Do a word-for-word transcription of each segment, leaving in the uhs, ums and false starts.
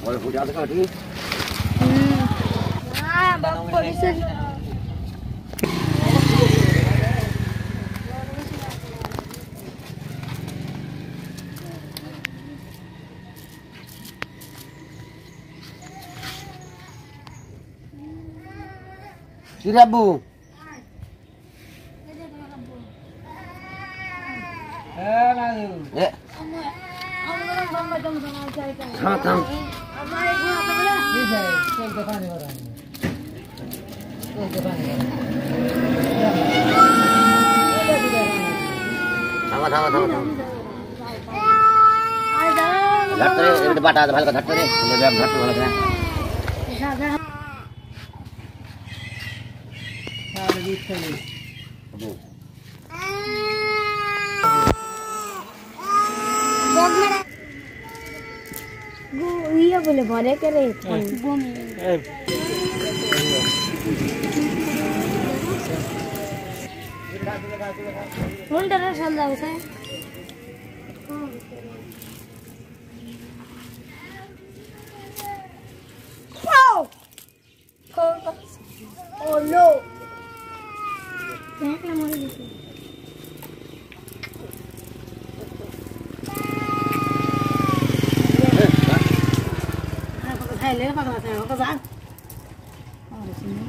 Boleh hujan sekali. Ah, bang polisi. Sudah bu. Eh, lalu. Eh. Satang. Sama-sama. Iya boleh boleh kere. Mundur sandal usai. Wow. Oh no. Banyak lama di sini. Lele pakai nasi apa kan? Oh di sini.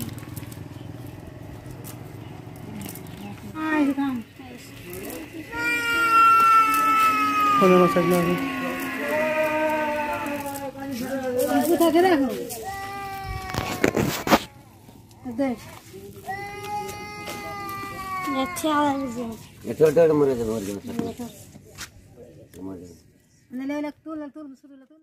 Hai kan. Kalau masak lagi. Ibu tak kira aku. Ada. Ya tiada lagi. Ya tiada lagi mana tu mana. Mana lagi? Anda lelak tu, lelak tu, musuh lelak tu.